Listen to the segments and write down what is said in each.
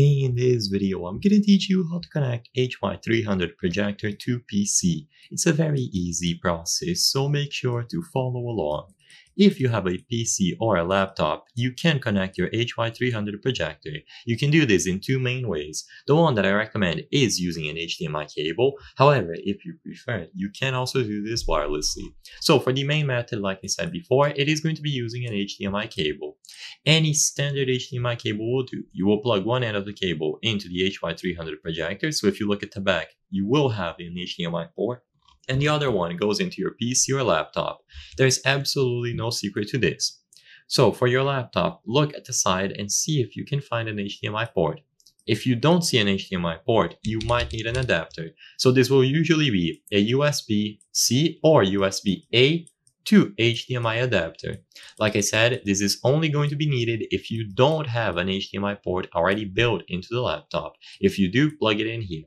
In this video, I'm going to teach you how to connect HY300 projector to PC. It's a very easy process, so make sure to follow along. If you have a PC or a laptop, you can connect your HY300 projector. You can do this in two main ways. The one that I recommend is using an HDMI cable. However, if you prefer, you can also do this wirelessly. So for the main method, like I said before, it is going to be using an HDMI cable. Any standard HDMI cable will do. You will plug one end of the cable into the HY300 projector, so if you look at the back, you will have an HDMI port, and the other one goes into your PC or laptop. There's absolutely no secret to this. So for your laptop, look at the side and see if you can find an HDMI port. If you don't see an HDMI port, you might need an adapter. So this will usually be a USB-C or USB-A to HDMI adapter. Like I said, this is only going to be needed if you don't have an HDMI port already built into the laptop. If you do, plug it in here.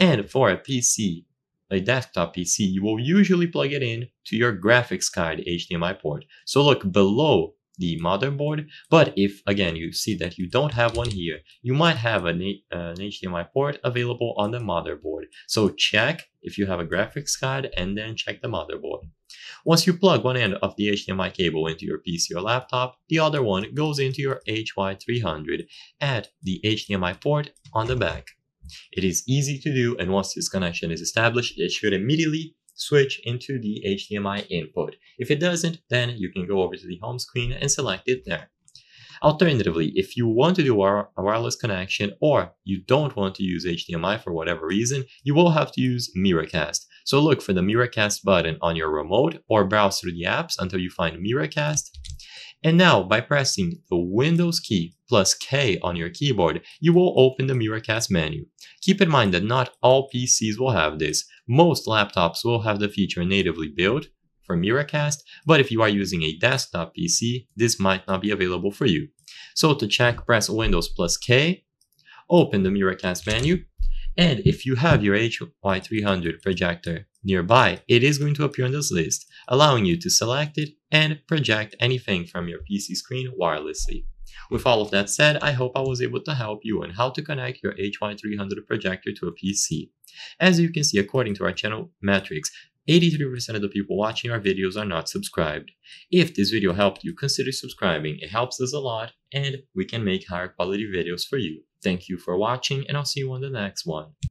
And for a PC, a desktop PC, you will usually plug it in to your graphics card HDMI port. So look below the motherboard, but if again you see that you don't have one here, you might have an HDMI port available on the motherboard. So check if you have a graphics card and then check the motherboard. Once you plug one end of the HDMI cable into your PC or laptop, the other one goes into your HY300 at the HDMI port on the back. It is easy to do, and once this connection is established, it should immediately switch into the HDMI input. If it doesn't, then you can go over to the home screen and select it there. Alternatively, if you want to do a wireless connection or you don't want to use HDMI for whatever reason, you will have to use Miracast. So look for the Miracast button on your remote or browse through the apps until you find Miracast. And now by pressing the Windows key plus K on your keyboard, you will open the Miracast menu. Keep in mind that not all PCs will have this. Most laptops will have the feature natively built for Miracast, but if you are using a desktop PC, this might not be available for you. So to check, press Windows plus K, open the Miracast menu, and if you have your HY300 projector nearby, it is going to appear on this list, allowing you to select it and project anything from your PC screen wirelessly. With all of that said, I hope I was able to help you on how to connect your HY300 projector to a PC. As you can see, according to our channel metrics, 83% of the people watching our videos are not subscribed. If this video helped you, consider subscribing. It helps us a lot, and we can make higher quality videos for you. Thank you for watching, and I'll see you on the next one.